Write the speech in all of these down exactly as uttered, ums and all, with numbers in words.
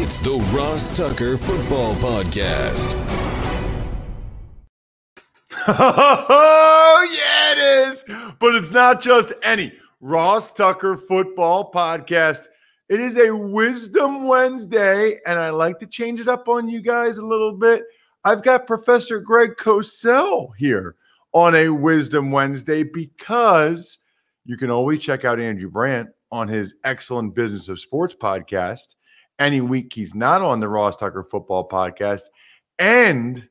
It's the Ross Tucker Football Podcast. Oh, yeah, it is. But it's not just any Ross Tucker Football Podcast. It is a Wisdom Wednesday, and I like to change it up on you guys a little bit. I've got Professor Greg Cosell here on a Wisdom Wednesday because you can always check out Andrew Brandt on his excellent Business of Sports podcast. Any week he's not on the Ross Tucker Football Podcast. And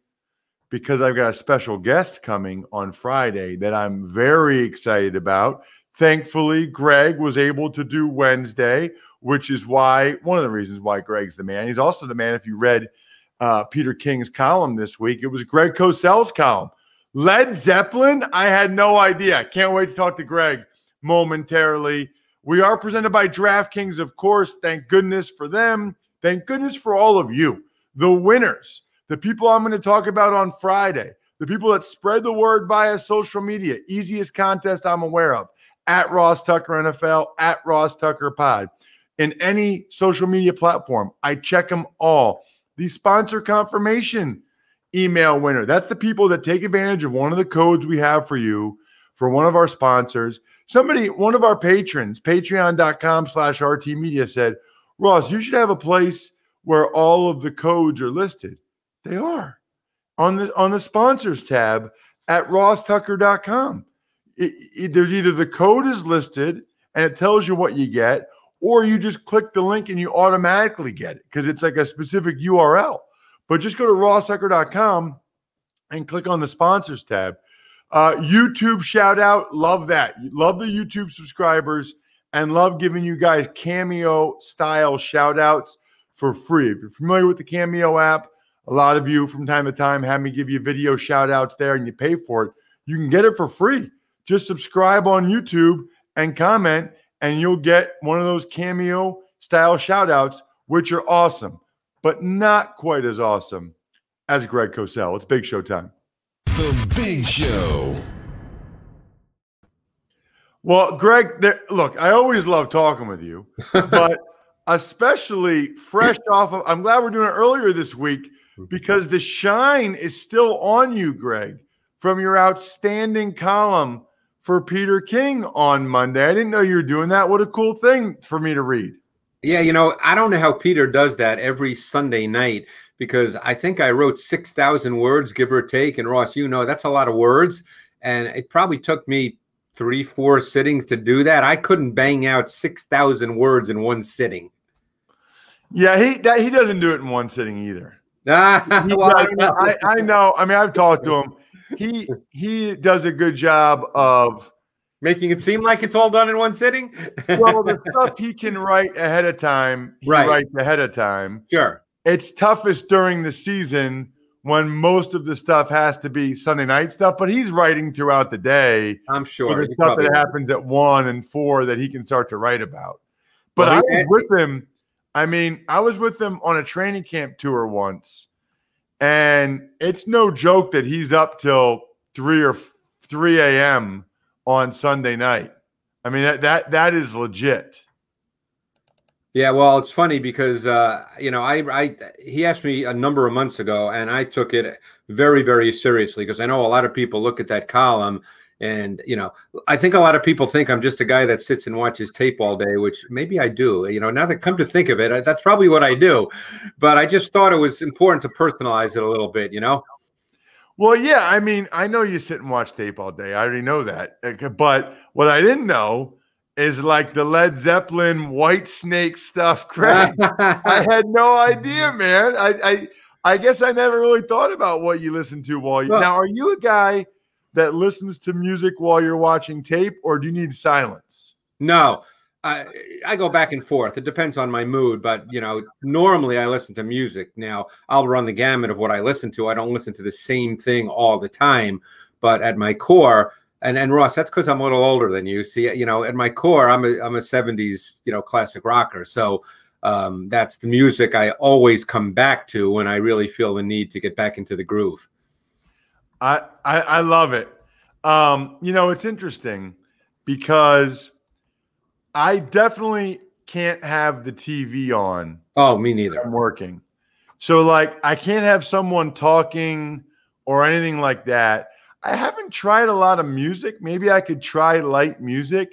because I've got a special guest coming on Friday that I'm very excited about. Thankfully, Greg was able to do Wednesday, which is why one of the reasons why Greg's the man. He's also the man. If you read uh, Peter King's column this week, it was Greg Cosell's column. Led Zeppelin? I had no idea. Can't wait to talk to Greg momentarily. We are presented by DraftKings, of course. Thank goodness for them. Thank goodness for all of you, the winners, the people I'm going to talk about on Friday, the people that spread the word via social media, easiest contest I'm aware of, at Ross Tucker N F L, at Ross Tucker Pod, in any social media platform. I check them all. The sponsor confirmation email winner, that's the people that take advantage of one of the codes we have for you for one of our sponsors. Somebody, one of our patrons, patreon.com slash RT Media said, Ross, you should have a place where all of the codes are listed. They are on the on the sponsors tab at Ross Tucker dot com. It, it, there's either the code is listed and it tells you what you get, or you just click the link and you automatically get it because it's like a specific U R L. But just go to Ross Tucker dot com and click on the sponsors tab. Uh, YouTube shout out. Love that. Love the YouTube subscribers and love giving you guys Cameo style shout outs for free. If you're familiar with the Cameo app, a lot of you from time to time have me give you video shout outs there and you pay for it. You can get it for free. Just subscribe on YouTube and comment and you'll get one of those Cameo style shout outs, which are awesome, but not quite as awesome as Greg Cosell. It's big show time. The Big Show. Well, Greg, there, look, I always love talking with you, but especially fresh off of, I'm glad we're doing it earlier this week because the shine is still on you, Greg, from your outstanding column for Peter King on Monday. I didn't know you were doing that. What a cool thing for me to read. Yeah, you know, I don't know how Peter does that every Sunday night, because I think I wrote six thousand words, give or take. And Ross, you know, that's a lot of words. And it probably took me three, four sittings to do that. I couldn't bang out six thousand words in one sitting. Yeah, he that, he doesn't do it in one sitting either. well, I, know. I, I know. I mean, I've talked to him. He he does a good job of making it seem like it's all done in one sitting. Well, the stuff he can write ahead of time, he right. writes ahead of time. Sure. It's toughest during the season when most of the stuff has to be Sunday night stuff, but he's writing throughout the day. I'm sure. The stuff that happens at one and four that he can start to write about. But I was with him. I mean, I was with him on a training camp tour once, and it's no joke that he's up till three or three a m on Sunday night. I mean, that that that is legit. Yeah, well, it's funny because, uh, you know, I, I he asked me a number of months ago, and I took it very, very seriously because I know a lot of people look at that column and, you know, I think a lot of people think I'm just a guy that sits and watches tape all day, which maybe I do. You know, now that come to think of it, that's probably what I do. But I just thought it was important to personalize it a little bit, you know. Well, yeah, I mean, I know you sit and watch tape all day. I already know that. But what I didn't know is like the Led Zeppelin, White Snake stuff, Greg. I had no idea, man. I, I I guess I never really thought about what you listen to while you. Look, now, are you a guy that listens to music while you're watching tape, or do you need silence? No, I I go back and forth. It depends on my mood, but you know, normally I listen to music. Now I'll run the gamut of what I listen to. I don't listen to the same thing all the time, but at my core. And and Ross, that's because I'm a little older than you. See, you know, at my core, I'm a I'm a seventies, you know, classic rocker. So um, that's the music I always come back to when I really feel the need to get back into the groove. I I, I love it. Um, you know, it's interesting because I definitely can't have the T V on. Oh, me neither. I'm working. So, like, I can't have someone talking or anything like that. I haven't tried a lot of music. Maybe I could try light music,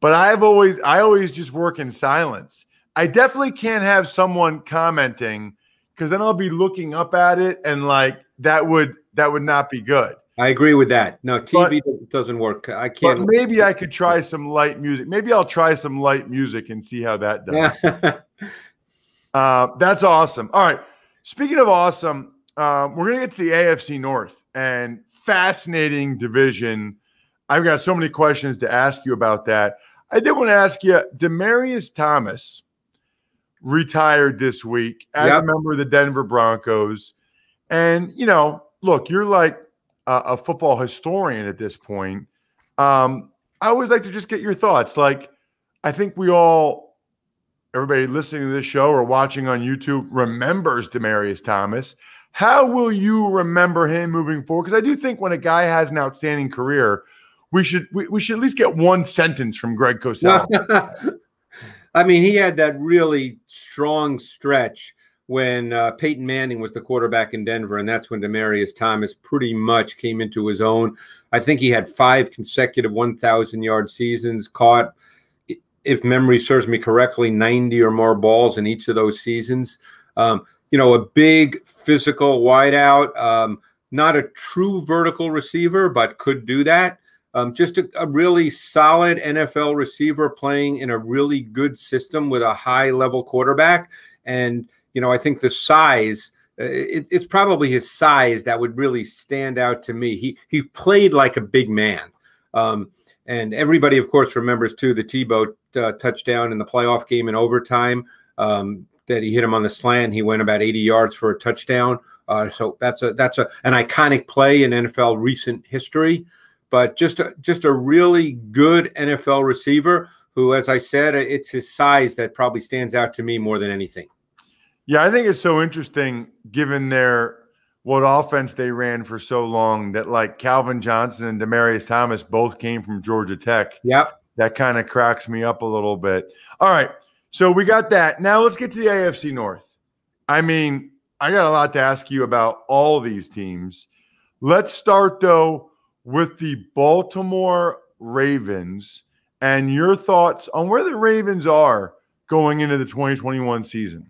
but I've always, I always just work in silence. I definitely can't have someone commenting because then I'll be looking up at it and like that would, that would not be good. I agree with that. No, T V but, doesn't work. I can't. But maybe I could try some light music. Maybe I'll try some light music and see how that does. Yeah. uh, that's awesome. All right. Speaking of awesome, uh, we're going to get to the A F C North and fascinating division. I've got so many questions to ask you about that. I did want to ask you, Demaryius Thomas retired this week as yep. a member of the Denver Broncos. And, you know, look, you're like, Uh, a football historian at this point. Um, I always like to just get your thoughts. Like, I think we all, everybody listening to this show or watching on YouTube remembers Demaryius Thomas. How will you remember him moving forward? Because I do think when a guy has an outstanding career, we should we, we should at least get one sentence from Greg Cosell. I mean, he had that really strong stretch when uh, Peyton Manning was the quarterback in Denver, and that's when Demaryius Thomas pretty much came into his own. I think he had five consecutive one thousand yard seasons, caught, if memory serves me correctly, ninety or more balls in each of those seasons. Um, you know, a big physical wideout, um, not a true vertical receiver, but could do that. Um, just a, a really solid N F L receiver playing in a really good system with a high-level quarterback. And you know, I think the size, it, it's probably his size that would really stand out to me. He he played like a big man. Um, and everybody, of course, remembers, too, the Tebow uh, touchdown in the playoff game in overtime um, that he hit him on the slant. He went about eighty yards for a touchdown. Uh, so that's a that's a, an iconic play in N F L recent history. But just a, just a really good N F L receiver who, as I said, it's his size that probably stands out to me more than anything. Yeah, I think it's so interesting given their what offense they ran for so long that like Calvin Johnson and Demaryius Thomas both came from Georgia Tech. Yep. That kind of cracks me up a little bit. All right. So we got that. Now let's get to the A F C North. I mean, I got a lot to ask you about all these teams. Let's start though with the Baltimore Ravens and your thoughts on where the Ravens are going into the twenty twenty-one season.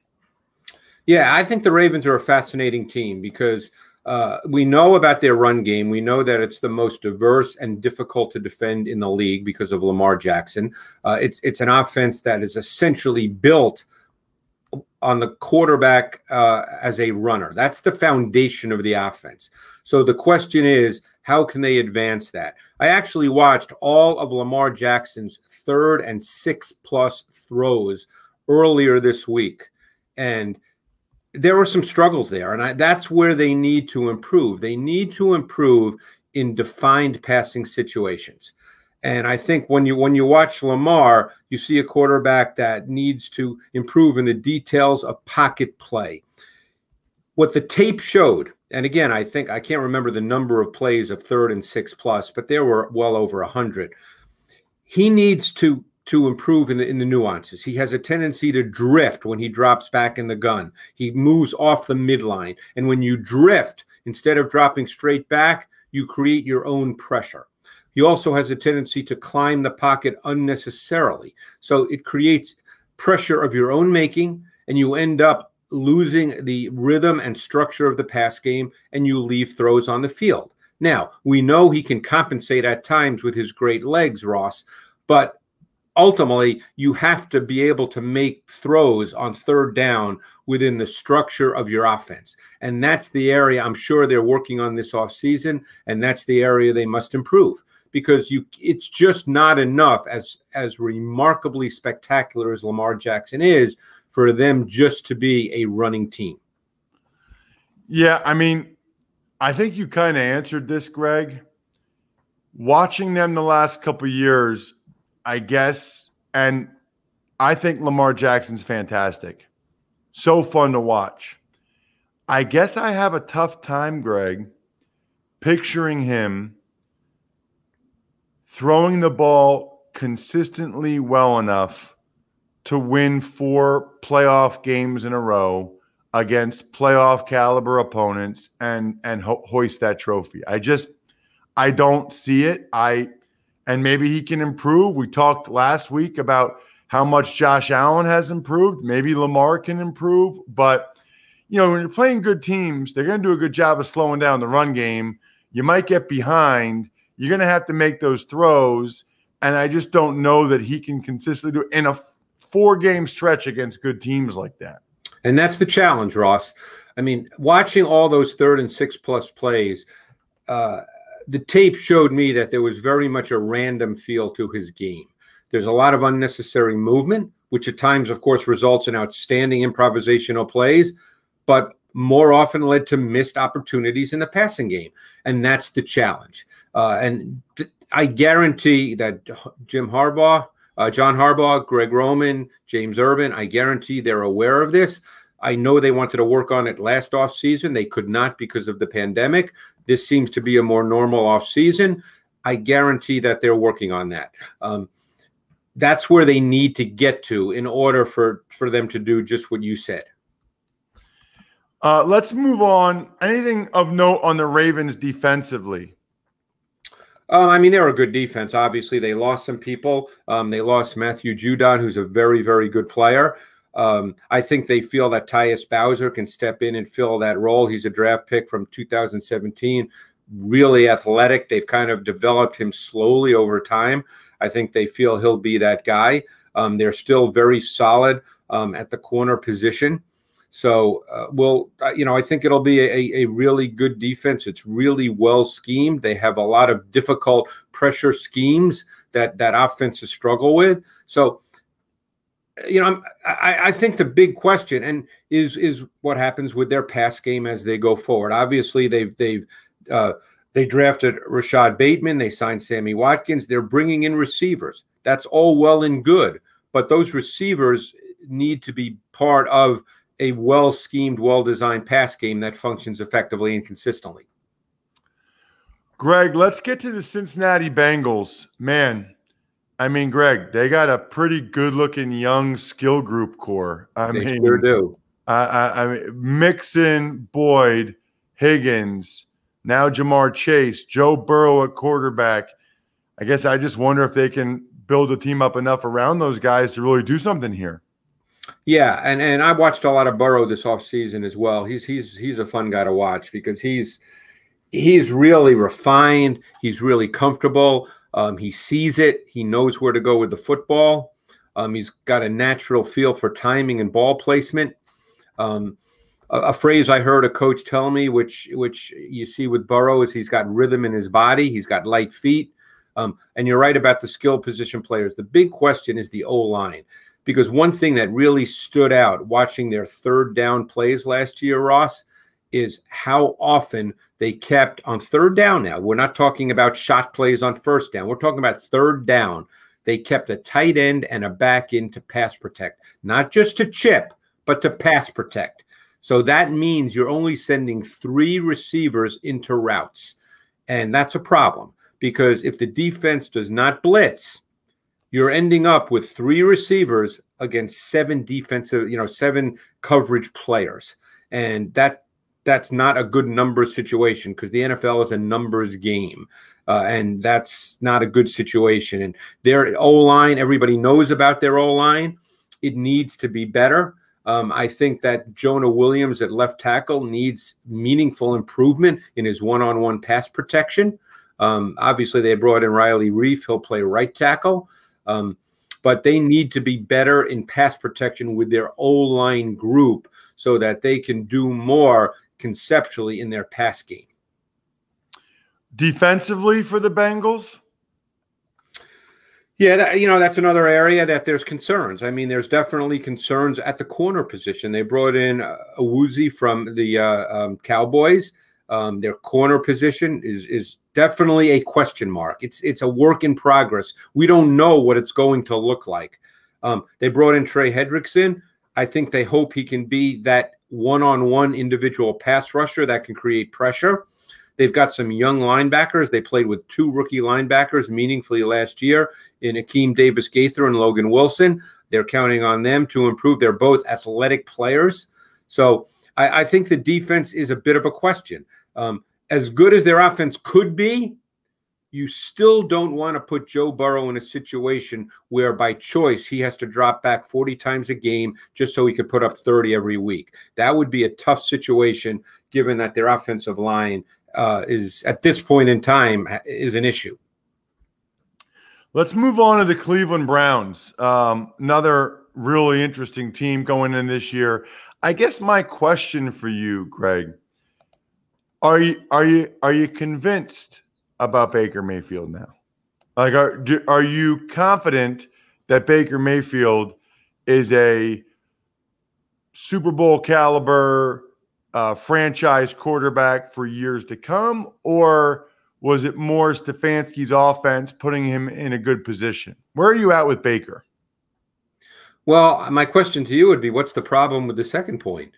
Yeah, I think the Ravens are a fascinating team because uh, we know about their run game. We know that it's the most diverse and difficult to defend in the league because of Lamar Jackson. Uh, it's it's an offense that is essentially built on the quarterback uh, as a runner. That's the foundation of the offense. So the question is, how can they advance that? I actually watched all of Lamar Jackson's third and six-plus throws earlier this week, and there were some struggles there, and I, that's where they need to improve. They need to improve in defined passing situations. And I think when you when you watch Lamar, you see a quarterback that needs to improve in the details of pocket play. What the tape showed, and again, I think I can't remember the number of plays of third and six plus, but there were well over one hundred. He needs to to improve in the in the nuances. He has a tendency to drift when he drops back in the gun. He moves off the midline. And when you drift, instead of dropping straight back, you create your own pressure. He also has a tendency to climb the pocket unnecessarily. So it creates pressure of your own making, and you end up losing the rhythm and structure of the pass game, and you leave throws on the field. Now, we know he can compensate at times with his great legs, Ross, but ultimately, you have to be able to make throws on third down within the structure of your offense. And that's the area I'm sure they're working on this offseason, and that's the area they must improve because you it's just not enough, as, as remarkably spectacular as Lamar Jackson is, for them just to be a running team. Yeah, I mean, I think you kind of answered this, Greg. Watching them the last couple of years, I guess, and I think Lamar Jackson's fantastic. So fun to watch. I guess I have a tough time, Greg, picturing him throwing the ball consistently well enough to win four playoff games in a row against playoff caliber opponents and and ho hoist that trophy. I just I don't see it. I and maybe he can improve. We talked last week about how much Josh Allen has improved. Maybe Lamar can improve, but you know, when you're playing good teams, they're going to do a good job of slowing down the run game. You might get behind. You're going to have to make those throws, and I just don't know that he can consistently do it in a four-game stretch against good teams like that. And that's the challenge, Ross. I mean, watching all those third and six-plus plays, uh, the tape showed me that there was very much a random feel to his game. There's a lot of unnecessary movement, which at times, of course, results in outstanding improvisational plays, but more often led to missed opportunities in the passing game. And that's the challenge. Uh, and th I guarantee that Jim Harbaugh, uh, John Harbaugh, Greg Roman, James Urban, I guarantee they're aware of this. I know they wanted to work on it last offseason. They could not because of the pandemic. This seems to be a more normal offseason. I guarantee that they're working on that. Um, that's where they need to get to in order for, for them to do just what you said. Uh, let's move on. Anything of note on the Ravens defensively? Um, I mean, they're a good defense. Obviously, they lost some people. Um, they lost Matthew Judon, who's a very, very good player. Um, I think they feel that Tyus Bowser can step in and fill that role. He's a draft pick from two thousand seventeen, really athletic. They've kind of developed him slowly over time. I think they feel he'll be that guy. Um, they're still very solid um, at the corner position. So, uh, well, you know, I think it'll be a, a really good defense. It's really well schemed. They have a lot of difficult pressure schemes that that offenses struggle with. So, you know, I, I think the big question and is is what happens with their pass game as they go forward. Obviously, they've they've uh, they drafted Rashad Bateman. They signed Sammy Watkins. They're bringing in receivers. That's all well and good, but those receivers need to be part of a well-schemed, well-designed pass game that functions effectively and consistently. Greg, let's get to the Cincinnati Bengals. Man, I mean, Greg, they got a pretty good-looking young skill group core. I they mean, sure do. Uh, I, I mean, Mixon, Boyd, Higgins, now Jamar Chase, Joe Burrow at quarterback. I guess I just wonder if they can build a team up enough around those guys to really do something here. Yeah, and and I watched a lot of Burrow this offseason as well. He's he's he's a fun guy to watch because he's he's really refined. He's really comfortable. Um, he sees it. He knows where to go with the football. Um, he's got a natural feel for timing and ball placement. Um, a, a phrase I heard a coach tell me, which which you see with Burrow, is he's got rhythm in his body. He's got light feet. Um, and you're right about the skill position players. The big question is the O-line. Because one thing that really stood out watching their third down plays last year, Ross, is how often they kept on third down now. We're not talking about shot plays on first down. We're talking about third down. They kept a tight end and a back end to pass protect, not just to chip, but to pass protect. So that means you're only sending three receivers into routes. And that's a problem because if the defense does not blitz, you're ending up with three receivers against seven defensive, you know, seven coverage players. And that that's not a good numbers situation because the N F L is a numbers game. Uh, and that's not a good situation. And their O-line, everybody knows about their O-line. It needs to be better. Um, I think that Jonah Williams at left tackle needs meaningful improvement in his one-on-one pass protection. Um, obviously, they brought in Riley Reef. He'll play right tackle. Um, but they need to be better in pass protection with their O-line group so that they can do more conceptually in their pass game. Defensively for the Bengals? Yeah, that, you know, that's another area that there's concerns. I mean, there's definitely concerns at the corner position. They brought in uh, Owusu from the uh, um, Cowboys. Um, their corner position is is definitely a question mark. It's it's a work in progress. We don't know what it's going to look like. Um, they brought in Trey Hendrickson. I think they hope he can be that one-on-one individual pass rusher that can create pressure. They've got some young linebackers. They played with two rookie linebackers meaningfully last year in Akeem Davis Gaither and Logan Wilson. They're counting on them to improve. They're both athletic players. So I, I think the defense is a bit of a question. Um, as good as their offense could be, you still don't want to put Joe Burrow in a situation where by choice he has to drop back forty times a game just so he could put up thirty every week. That would be a tough situation given that their offensive line uh, is at this point in time is an issue. Let's move on to the Cleveland Browns. Um, another really interesting team going in this year. I guess my question for you, Greg, are you, are you, are you convinced about Baker Mayfield now? Like, are, do, are you confident that Baker Mayfield is a Super Bowl caliber uh, franchise quarterback for years to come? Or was it more Stefanski's offense putting him in a good position? Where are you at with Baker? Well, my question to you would be, what's the problem with the second point?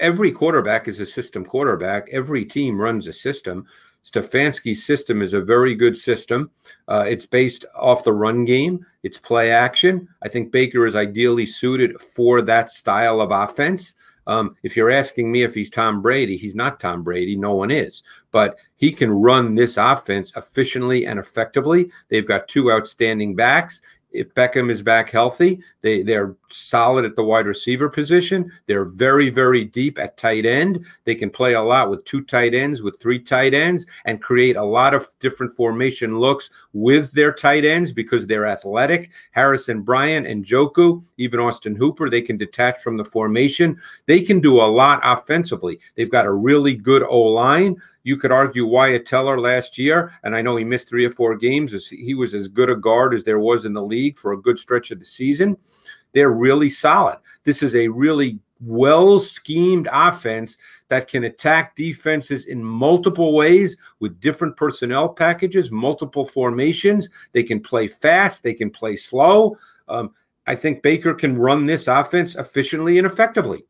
Every quarterback is a system quarterback. Every team runs a system. Stefanski's system is a very good system. Uh, it's based off the run game. It's play action. I think Baker is ideally suited for that style of offense. Um, if you're asking me if he's Tom Brady, he's not Tom Brady. No one is. But he can run this offense efficiently and effectively. They've got two outstanding backs. If Beckham is back healthy, they, they're solid at the wide receiver position. They're very, very deep at tight end. They can play a lot with two tight ends, with three tight ends, and create a lot of different formation looks with their tight ends because they're athletic. Harrison Bryant and Njoku, even Austin Hooper, they can detach from the formation. They can do a lot offensively. They've got a really good O-line. You could argue Wyatt Teller last year, and I know he missed three or four games. He was as good a guard as there was in the league for a good stretch of the season. They're really solid. This is a really well-schemed offense that can attack defenses in multiple ways with different personnel packages, multiple formations. They can play fast. They can play slow. Um, I think Baker can run this offense efficiently and effectively.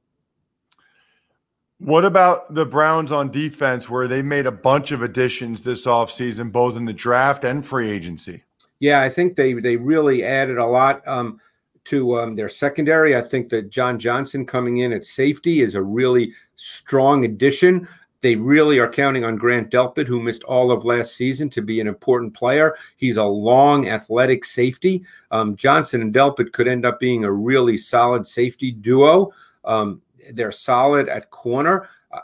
What about the Browns on defense, where they made a bunch of additions this offseason, both in the draft and free agency? Yeah, I think they they really added a lot um, to um, their secondary. I think that John Johnson coming in at safety is a really strong addition. They really are counting on Grant Delpit, who missed all of last season, to be an important player. He's a long, athletic safety. Um, Johnson and Delpit could end up being a really solid safety duo. Um, They're solid at corner. Uh,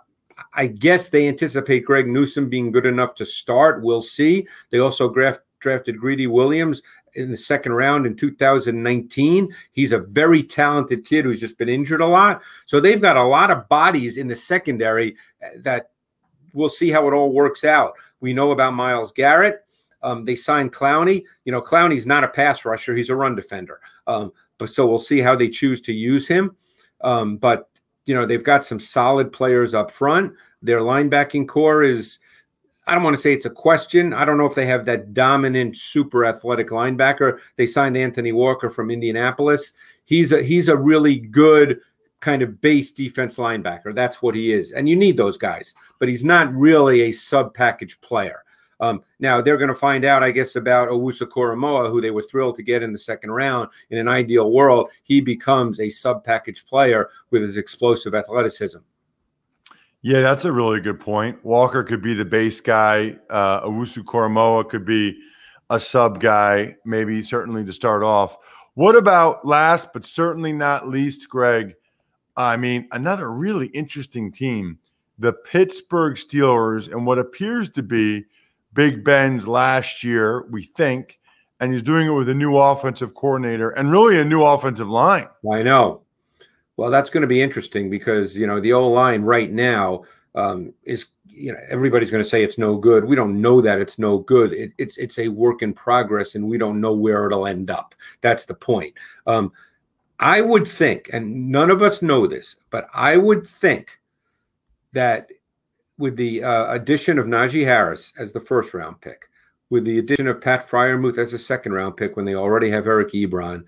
I guess they anticipate Greg Newsome being good enough to start. We'll see. They also draft, drafted Greedy Williams in the second round in two thousand nineteen. He's a very talented kid who's just been injured a lot. So they've got a lot of bodies in the secondary that we'll see how it all works out. We know about Myles Garrett. Um, they signed Clowney. You know, Clowney's not a pass rusher. He's a run defender. Um, but so we'll see how they choose to use him. Um, but You know, they've got some solid players up front. Their linebacking core is, I don't want to say it's a question. I don't know if they have that dominant, super athletic linebacker. They signed Anthony Walker from Indianapolis. He's a, he's a really good kind of base defense linebacker. That's what he is. And you need those guys. But he's not really a sub-package player. Um, now, they're going to find out, I guess, about Owusu-Koromoa, who they were thrilled to get in the second round. In an ideal world, he becomes a sub-package player with his explosive athleticism. Yeah, that's a really good point. Walker could be the base guy. Uh, Owusu-Koromoa could be a sub guy, maybe certainly to start off. What about last but certainly not least, Greg? I mean, another really interesting team, the Pittsburgh Steelers, and what appears to be Big Ben's last year, we think, and he's doing it with a new offensive coordinator and really a new offensive line. I know. Well, that's going to be interesting because, you know, the O-line right now um, is, you know, everybody's going to say it's no good. We don't know that it's no good. It, it's, it's a work in progress, and we don't know where it'll end up. That's the point. Um, I would think, and none of us know this, but I would think that – with the uh, addition of Najee Harris as the first round pick, with the addition of Pat Freiermuth as a second round pick when they already have Eric Ebron,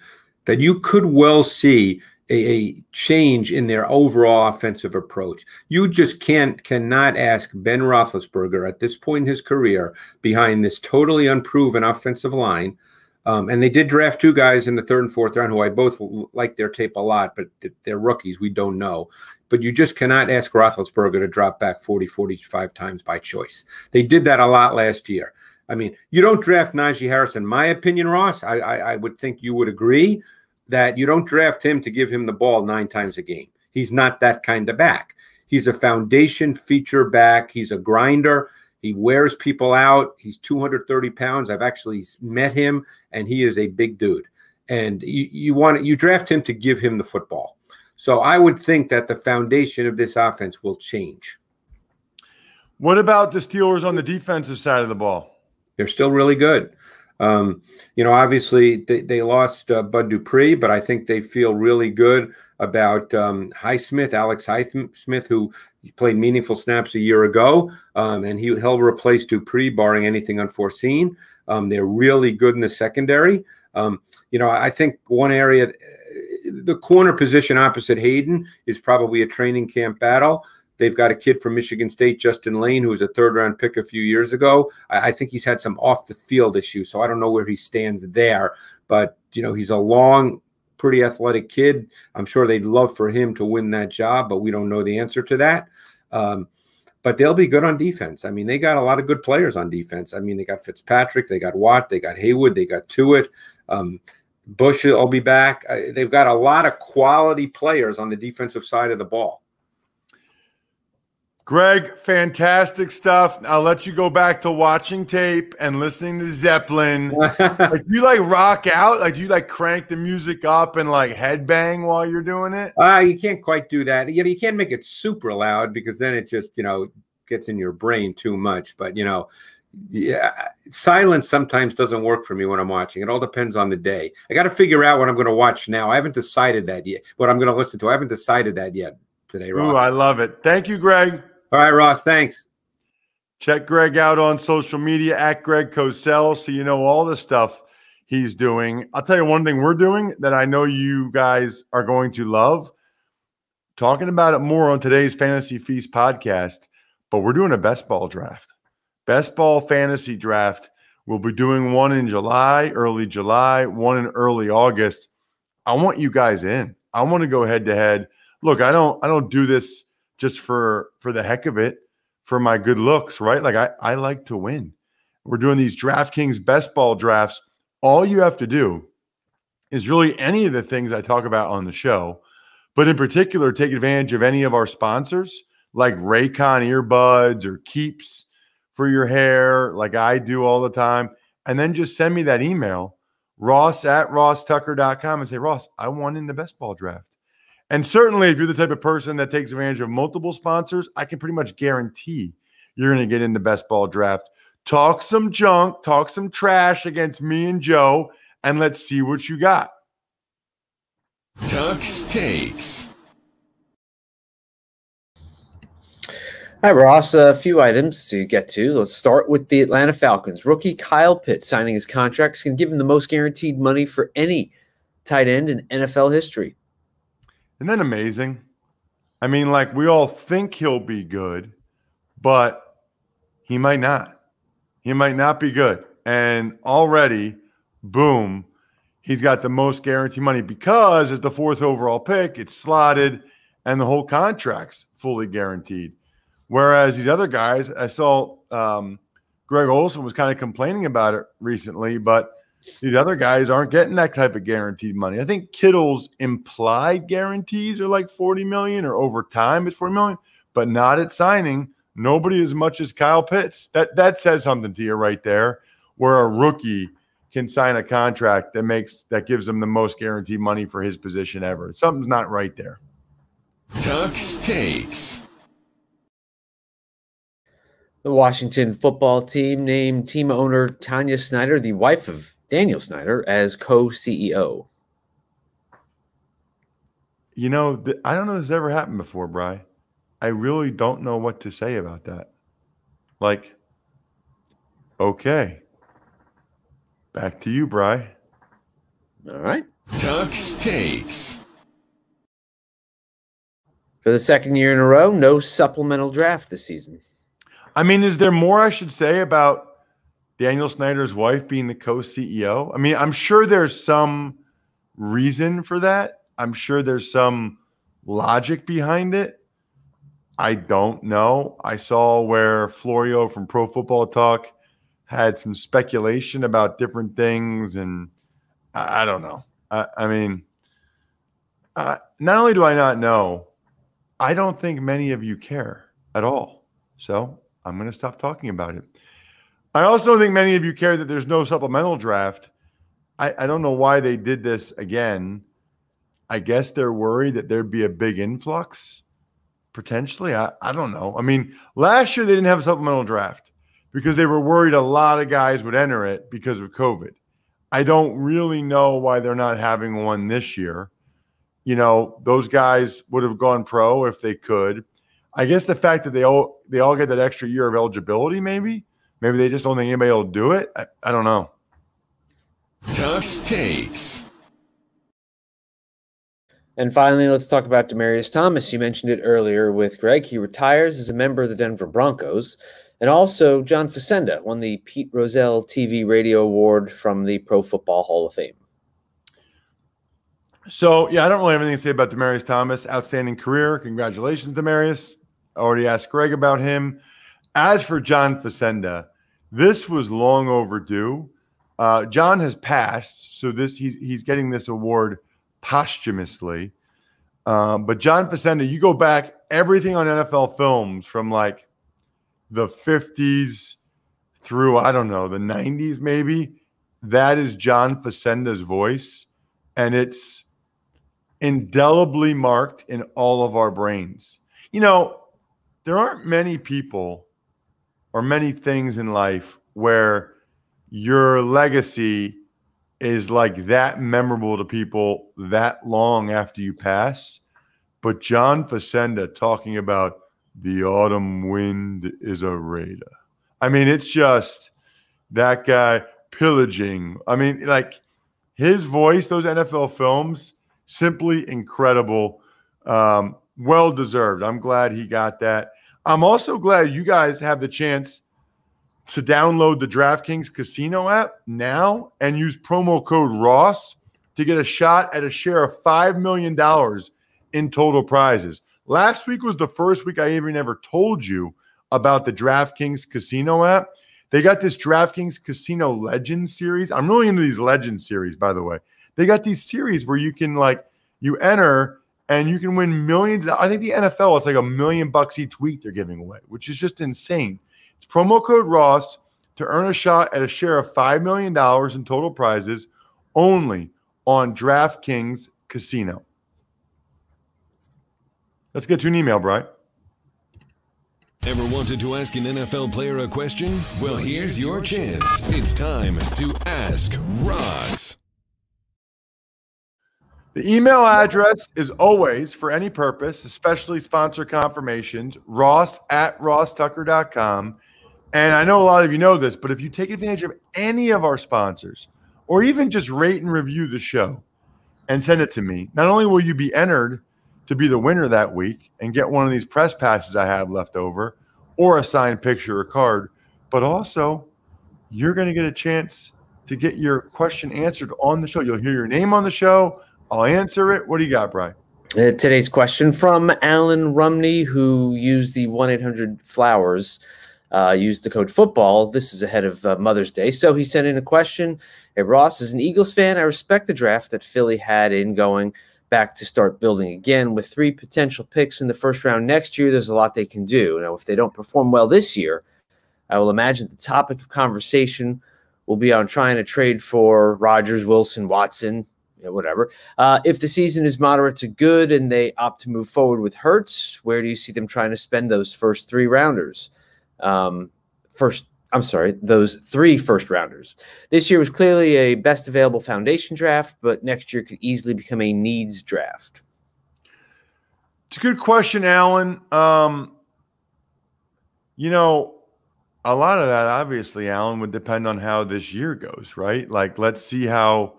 that you could well see a, a change in their overall offensive approach. You just can't cannot ask Ben Roethlisberger at this point in his career, behind this totally unproven offensive line. Um, and they did draft two guys in the third and fourth round who I both like their tape a lot, but they're rookies. We don't know. But you just cannot ask Roethlisberger to drop back forty, forty-five times by choice. They did that a lot last year. I mean, you don't draft Najee Harris, in my opinion, Ross. I, I, I would think you would agree that you don't draft him to give him the ball nine times a game. He's not that kind of back. He's a foundation feature back. He's a grinder. He wears people out. He's two hundred thirty pounds. I've actually met him, and he is a big dude. And you, you want you draft him to give him the football. So I would think that the foundation of this offense will change. What about the Steelers on the defensive side of the ball? They're still really good. Um, you know, obviously they, they lost uh, Bud Dupree, but I think they feel really good about um, Highsmith, Alex Highsmith, who played meaningful snaps a year ago, um, and he, he'll replace Dupree barring anything unforeseen. Um, they're really good in the secondary. Um, you know, I think one area, the corner position opposite Hayden is probably a training camp battle. They've got a kid from Michigan State, Justin Lane, who was a third-round pick a few years ago. I, I think he's had some off-the-field issues, so I don't know where he stands there. But, you know, he's a long, pretty athletic kid. I'm sure they'd love for him to win that job, but we don't know the answer to that. Um, but they'll be good on defense. I mean, they got a lot of good players on defense. I mean, they got Fitzpatrick, they got Watt, they got Haywood, they got Tuitt. Um, Bush will be back. Uh, they've got a lot of quality players on the defensive side of the ball. Greg, fantastic stuff. I'll let you go back to watching tape and listening to Zeppelin. Like, do you like rock out? Like, do you like crank the music up and like headbang while you're doing it? Uh, you can't quite do that. You know, you can't make it super loud because then it just, you know, gets in your brain too much. But, you know, yeah, silence sometimes doesn't work for me when I'm watching. It all depends on the day. I got to figure out what I'm going to watch now. I haven't decided that yet. What I'm going to listen to, I haven't decided that yet today, Ross. Ooh, I love it. Thank you, Greg. All right, Ross, thanks. Check Greg out on social media at Greg Cosell so you know all the stuff he's doing. I'll tell you one thing we're doing that I know you guys are going to love. Talking about it more on today's Fantasy Feast podcast, but we're doing a best ball draft. Best ball fantasy draft. We'll be doing one in July, early July, one in early August. I want you guys in. I want to go head to head. Look, I don't I don't do this just for, for the heck of it, for my good looks, right? Like I, I like to win. We're doing these DraftKings best ball drafts. All you have to do is really any of the things I talk about on the show, but in particular, take advantage of any of our sponsors like Raycon earbuds or Keeps for your hair, like I do all the time. And then just send me that email, Ross at Ross Tucker dot com, and say, Ross, I won in the best ball draft. And certainly, if you're the type of person that takes advantage of multiple sponsors, I can pretty much guarantee you're going to get in the best ball draft. Talk some junk, talk some trash against me and Joe, and let's see what you got. Tux Takes. Hi, Ross. A few items to get to. Let's start with the Atlanta Falcons. Rookie Kyle Pitts signing his contract can give him the most guaranteed money for any tight end in N F L history. Isn't that amazing? I mean, like, we all think he'll be good, but he might not. He might not be good. And already, boom, he's got the most guaranteed money because it's the fourth overall pick, it's slotted, and the whole contract's fully guaranteed. Whereas these other guys, I saw um, Greg Olson was kind of complaining about it recently, but these other guys aren't getting that type of guaranteed money. I think Kittle's implied guarantees are like forty million dollars or over time it's forty million dollars, but not at signing. Nobody as much as Kyle Pitts. That that says something to you right there, where a rookie can sign a contract that makes that gives him the most guaranteed money for his position ever. Something's not right there. Tux Takes. The Washington football team named team owner Tanya Snyder, the wife of Daniel Snyder, as co-C E O. You know, I don't know if this ever happened before, Bri. I really don't know what to say about that. Like, okay. Back to you, Bri. All right. Tux Takes. For the second year in a row, no supplemental draft this season. I mean, is there more I should say about Daniel Snyder's wife being the co-C E O? I mean, I'm sure there's some reason for that. I'm sure there's some logic behind it. I don't know. I saw where Florio from Pro Football Talk had some speculation about different things, and I, I don't know. I, I mean, uh, not only do I not know, I don't think many of you care at all. So I'm going to stop talking about it. I also don't think many of you care that there's no supplemental draft. I, I don't know why they did this again. I guess they're worried that there'd be a big influx. Potentially, I, I don't know. I mean, last year they didn't have a supplemental draft because they were worried a lot of guys would enter it because of COVID. I don't really know why they're not having one this year. You know, those guys would have gone pro if they could. I guess the fact that they all they all get that extra year of eligibility, maybe, maybe they just don't think anybody will do it. I, I don't know. Tough takes. And finally, let's talk about Demaryius Thomas. You mentioned it earlier with Greg. He retires as a member of the Denver Broncos. And also, John Facenda won the Pete Rozelle T V Radio Award from the Pro Football Hall of Fame. So, yeah, I don't really have anything to say about Demaryius Thomas. Outstanding career. Congratulations, Demaryius. I already asked Greg about him. As for John Facenda, this was long overdue. Uh, John has passed, so this he's, he's getting this award posthumously. Um, but John Facenda, you go back, everything on N F L Films from like the fifties through, I don't know, the nineties maybe, that is John Facenda's voice. And it's indelibly marked in all of our brains. You know, there aren't many people or many things in life where your legacy is like that memorable to people that long after you pass. But John Facenda talking about the autumn wind is a raider. I mean, it's just that guy pillaging. I mean, like his voice, those N F L Films, simply incredible. Um, well-deserved. I'm glad he got that. I'm also glad you guys have the chance to download the DraftKings Casino app now and use promo code Ross to get a shot at a share of five million dollars in total prizes. Last week was the first week I even ever told you about the DraftKings Casino app. They got this DraftKings Casino Legend series. I'm really into these Legend series, by the way. They got these series where you can, like, you enter and you can win millions. I think the N F L, it's like a million bucks each week they're giving away, which is just insane. It's promo code Ross to earn a shot at a share of five million dollars in total prizes only on DraftKings Casino. Let's get to an email, Brian. Ever wanted to ask an N F L player a question? Well, here's your chance. It's time to ask Ross. The email address is always, for any purpose, especially sponsor confirmations, Ross at Ross Tucker dot com. And I know a lot of you know this, but if you take advantage of any of our sponsors or even just rate and review the show and send it to me, not only will you be entered to be the winner that week and get one of these press passes I have left over or a signed picture or card, but also you're going to get a chance to get your question answered on the show. You'll hear your name on the show. I'll answer it. What do you got, Brian? Uh, today's question from Alan Rumney, who used the one eight hundred flowers, uh, used the code football. This is ahead of uh, Mother's Day. So he sent in a question. Hey, Ross, as an Eagles fan, I respect the draft that Philly had in going back to start building again. With three potential picks in the first round next year, there's a lot they can do. Now, if they don't perform well this year, I will imagine the topic of conversation will be on trying to trade for Rodgers, Wilson, Watson, whatever. Uh, if the season is moderate to good and they opt to move forward with Hurts, where do you see them trying to spend those first three rounders? Um, first, I'm sorry, those three first rounders. This year was clearly a best available foundation draft, but next year could easily become a needs draft. It's a good question, Alan. Um, you know, a lot of that, obviously, Alan, would depend on how this year goes, right? Like, let's see how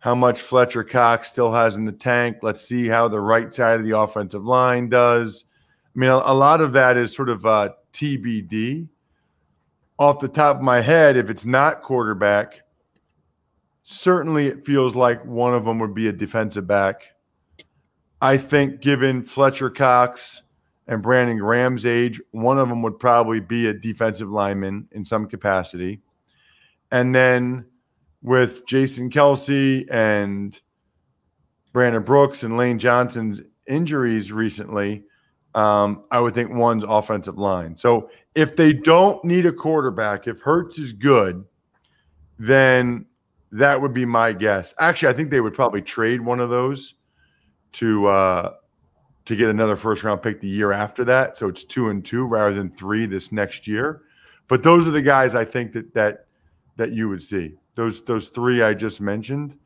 how much Fletcher Cox still has in the tank. Let's see how the right side of the offensive line does. I mean, a, a lot of that is sort of uh, T B D. Off the top of my head, if it's not quarterback, certainly it feels like one of them would be a defensive back. I think given Fletcher Cox and Brandon Graham's age, one of them would probably be a defensive lineman in some capacity. And then with Jason Kelce and Brandon Brooks and Lane Johnson's injuries recently, um, I would think one's offensive line. So if they don't need a quarterback, if Hurts is good, then that would be my guess. Actually, I think they would probably trade one of those to uh, to get another first-round pick the year after that. So it's two and two rather than three this next year. But those are the guys I think that that that you would see. Those those three I just mentioned,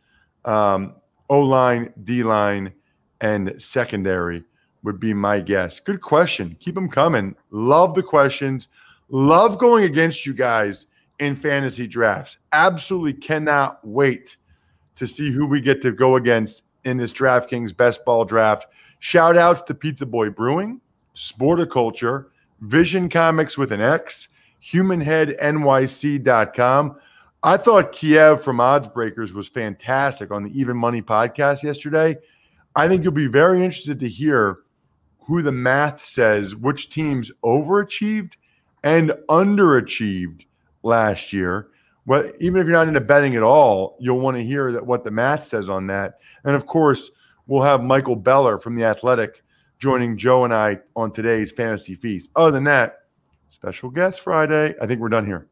um, O-line, D-line, and secondary would be my guess. Good question. Keep them coming. Love the questions. Love going against you guys in fantasy drafts. Absolutely cannot wait to see who we get to go against in this DraftKings Best Ball Draft. Shout outs to Pizza Boy Brewing, Sporticulture, Vision Comics with an X, human head N Y C dot com. I thought Kiev from Odds Breakers was fantastic on the Even Money podcast yesterday. I think you'll be very interested to hear who the math says which teams overachieved and underachieved last year. Well, even if you're not into betting at all, you'll want to hear that what the math says on that. And, of course, we'll have Michael Beller from The Athletic joining Joe and I on today's Fantasy Feast. Other than that, special guest Friday. I think we're done here.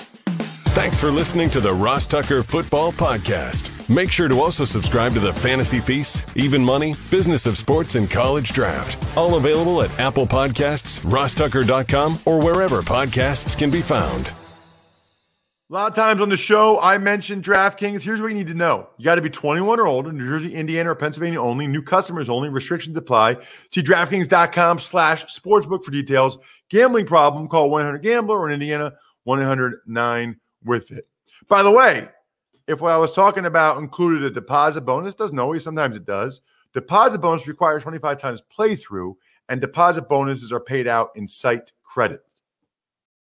Thanks for listening to the Ross Tucker Football Podcast. Make sure to also subscribe to the Fantasy Feast, Even Money, Business of Sports, and College Draft. All available at Apple Podcasts, Ross Tucker dot com, or wherever podcasts can be found. A lot of times on the show, I mentioned DraftKings. Here's what you need to know. You got to be twenty-one or older, New Jersey, Indiana, or Pennsylvania only, new customers only, restrictions apply. See DraftKings dot com slash sportsbook for details. Gambling problem, call one eight hundred gambler, or in Indiana, one eight hundred nine with it. By the way, if what I was talking about included a deposit bonus, doesn't always, sometimes it does. Deposit bonus requires twenty-five times playthrough, and deposit bonuses are paid out in site credit.